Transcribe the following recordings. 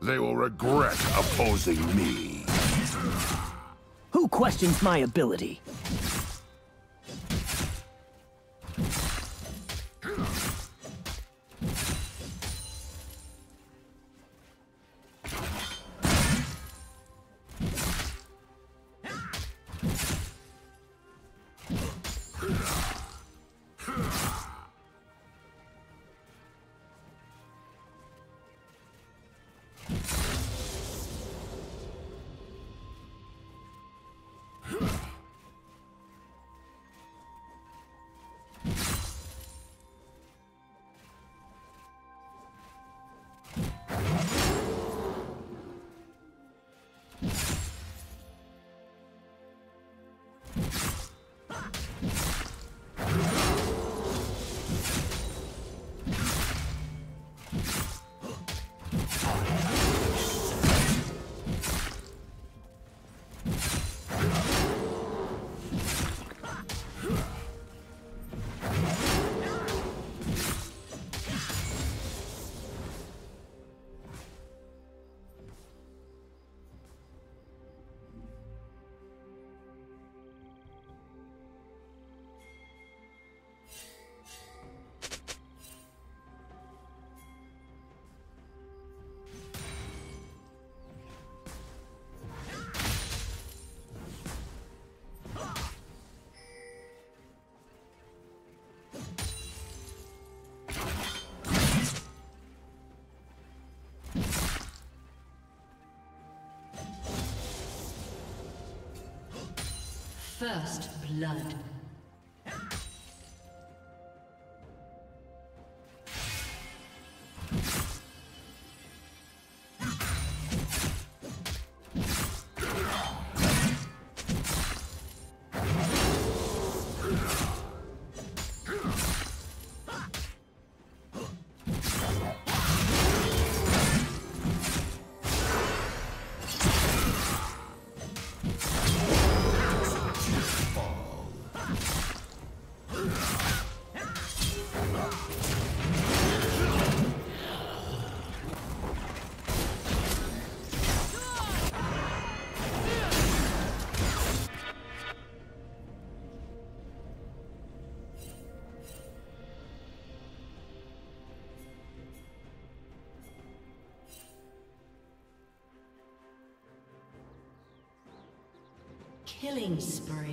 They will regret opposing me. Who questions my ability? First blood. Killing spree.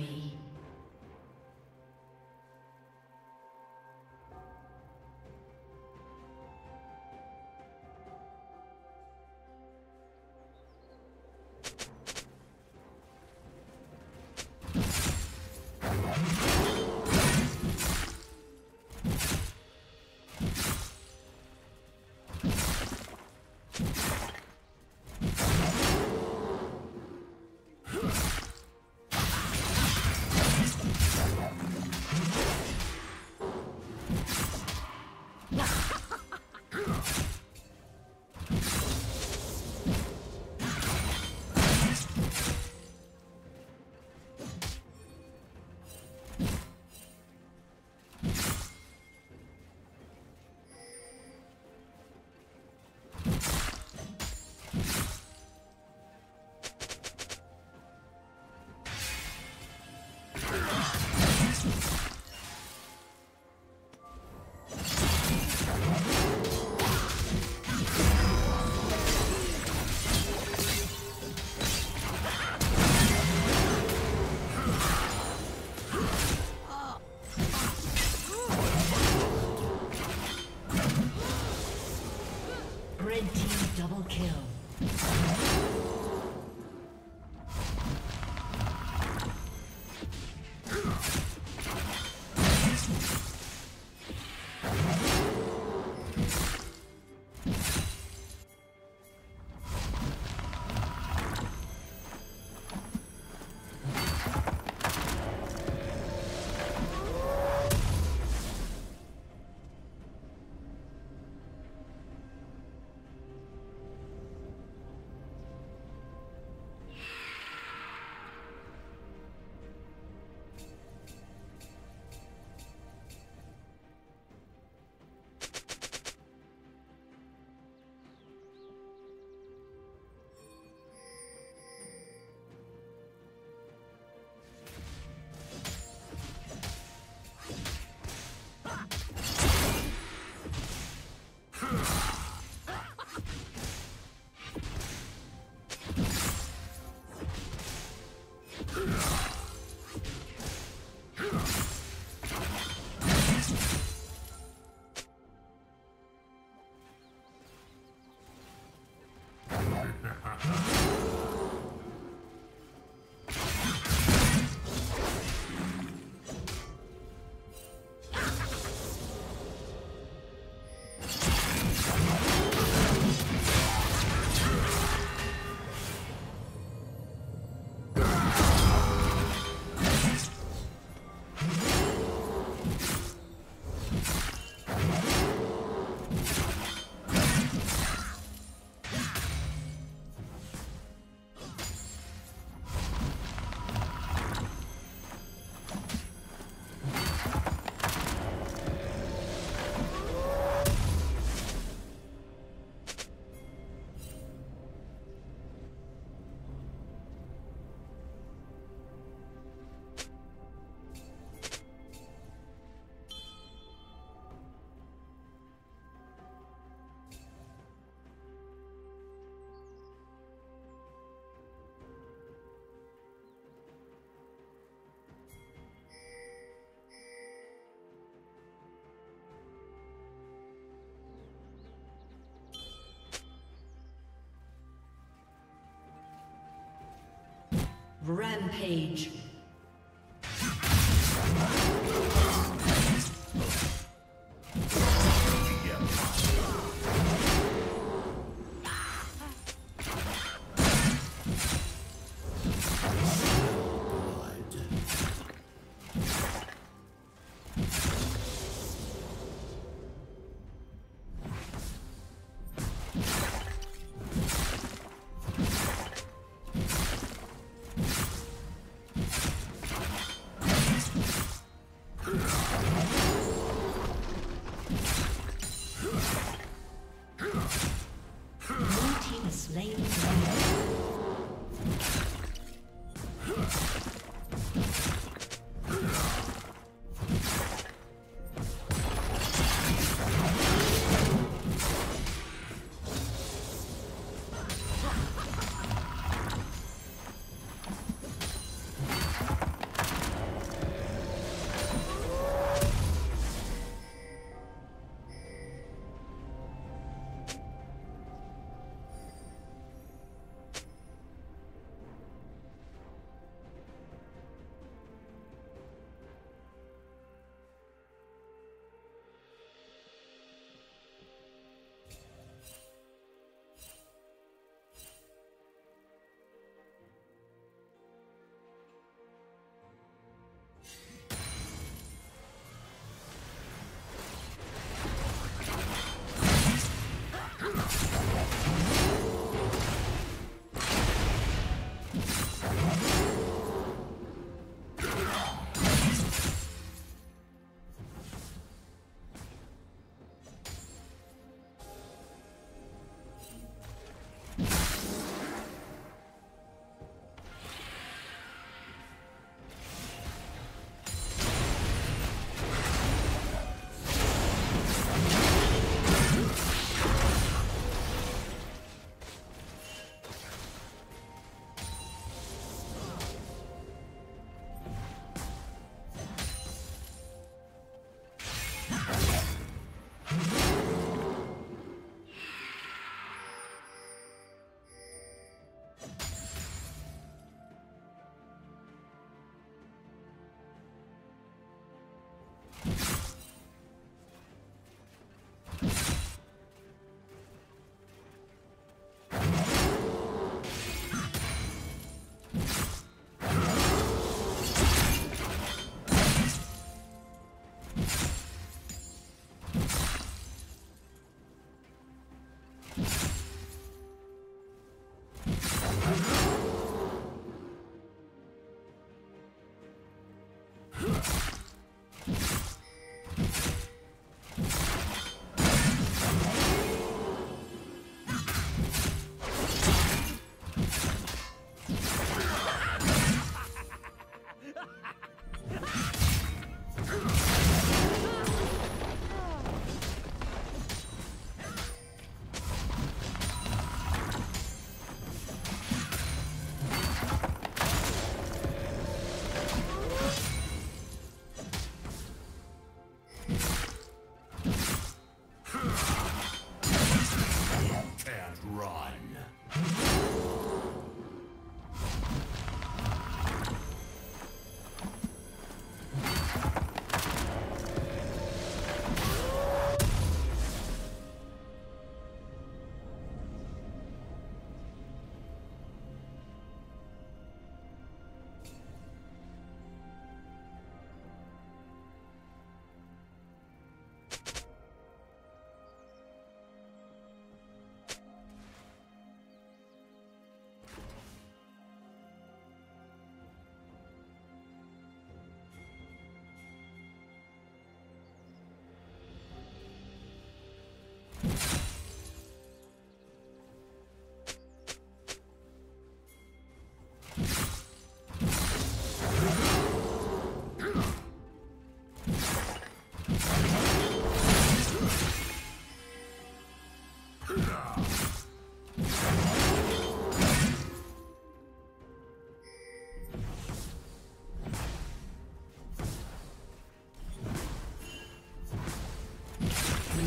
Rampage.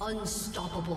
Unstoppable.